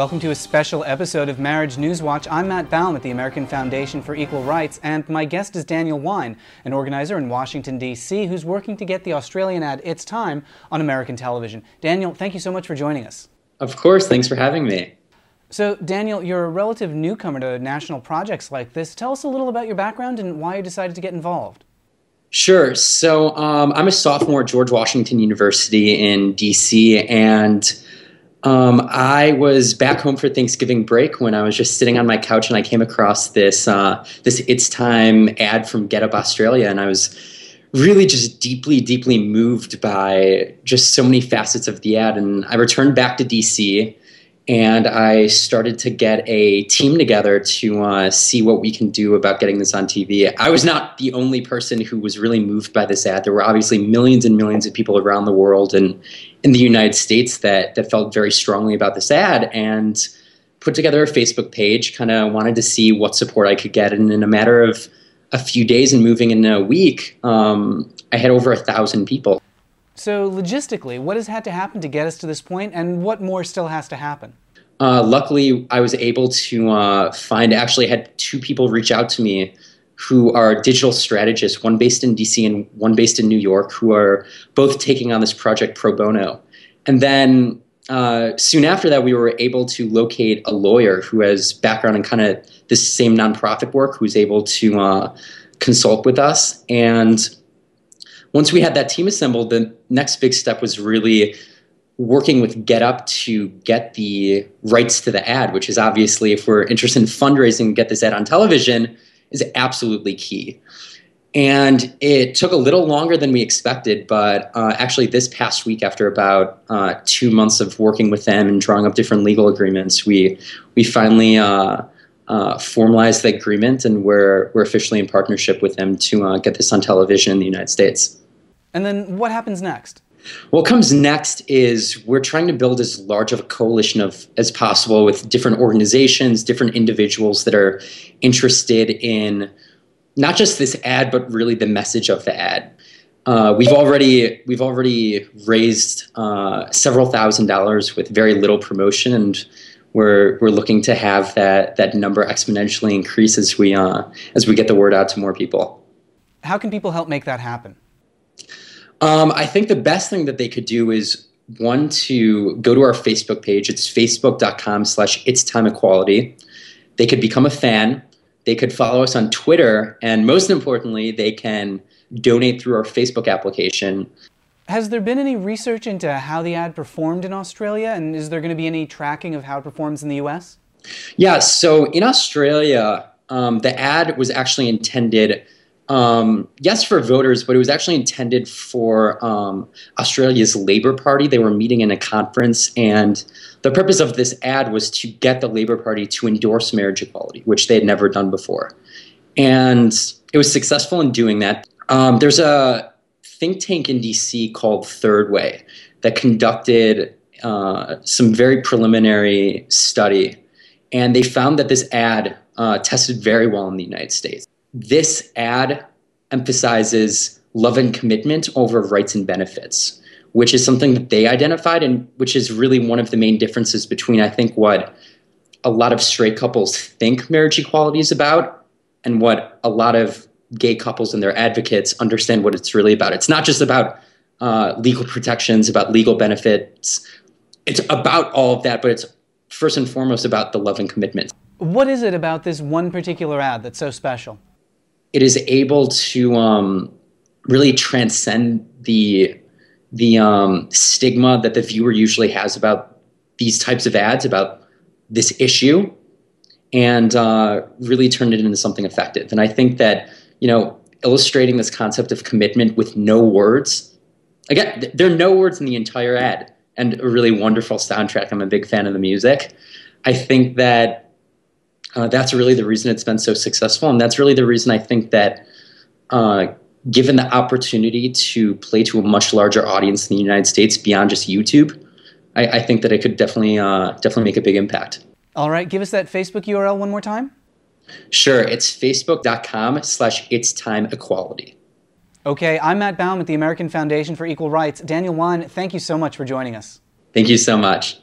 Welcome to a special episode of Marriage News Watch. I'm Matt Baume at the American Foundation for Equal Rights, and my guest is Daniel Wein, an organizer in Washington, D.C., who's working to get the Australian ad It's Time on American television. Daniel, thank you so much for joining us. Of course. Thanks for having me. So, Daniel, you're a relative newcomer to national projects like this. Tell us a little about your background and why you decided to get involved. Sure. So, I'm a sophomore at George Washington University in D.C., and I was back home for Thanksgiving break when I was just sitting on my couch and I came across this this It's Time ad from Get Up Australia, and I was really just deeply moved by just so many facets of the ad. And I returned back to DC and I started to get a team together to see what we can do about getting this on TV. I was not the only person who was really moved by this ad. There were obviously millions and millions of people around the world and in the United States that felt very strongly about this ad, and put together a Facebook page, kind of wanted to see what support I could get. And in a matter of a few days and moving in a week, I had over 1,000 people. So logistically, what has had to happen to get us to this point, and what more still has to happen? Luckily, I was able to actually had two people reach out to me who are digital strategists, one based in DC and one based in New York, who are both taking on this project pro bono. And then soon after that, we were able to locate a lawyer who has background in kind of this same nonprofit work, who's able to consult with us. And once we had that team assembled, the next big step was really working with Get Up to get the rights to the ad, which is obviously, if we're interested in fundraising, get this ad on television, is absolutely key. And it took a little longer than we expected, but actually this past week, after about 2 months of working with them and drawing up different legal agreements, we finally formalized the agreement, and we're officially in partnership with them to get this on television in the United States. And then what happens next? What comes next is we're trying to build as large of a coalition as possible with different organizations, different individuals that are interested in not just this ad, but really the message of the ad. We've already raised several $1,000s with very little promotion, and We're looking to have that number exponentially increase as we get the word out to more people. How can people help make that happen? I think the best thing that they could do is, one, to go to our Facebook page. It's facebook.com/itstimeequality. They could become a fan. They could follow us on Twitter, and most importantly, they can donate through our Facebook application. Has there been any research into how the ad performed in Australia, and is there going to be any tracking of how it performs in the U.S.? Yeah, so in Australia, the ad was actually intended, yes, for voters, but it was actually intended for Australia's Labor Party. They were meeting in a conference, and the purpose of this ad was to get the Labor Party to endorse marriage equality, which they had never done before. And it was successful in doing that. There's a think tank in DC called Third Way that conducted some very preliminary study, and they found that this ad tested very well in the United States. This ad emphasizes love and commitment over rights and benefits, which is something that they identified, and which is really one of the main differences between, I think, what a lot of straight couples think marriage equality is about and what a lot of gay couples and their advocates understand what it's really about. It's not just about legal protections, about legal benefits. It's about all of that, but it's first and foremost about the love and commitment. What is it about this one particular ad that's so special? It is able to really transcend the stigma that the viewer usually has about these types of ads, about this issue, and really turn it into something effective. And I think that, you know, illustrating this concept of commitment with no words. Again, there are no words in the entire ad, and a really wonderful soundtrack. I'm a big fan of the music. I think that that's really the reason it's been so successful, and that's really the reason I think that given the opportunity to play to a much larger audience in the United States beyond just YouTube, I think that it could definitely make a big impact. All right, give us that Facebook URL one more time. Sure, it's facebook.com/itstimeequality. Okay, I'm Matt Baume at the American Foundation for Equal Rights. Daniel Wein, thank you so much for joining us. Thank you so much.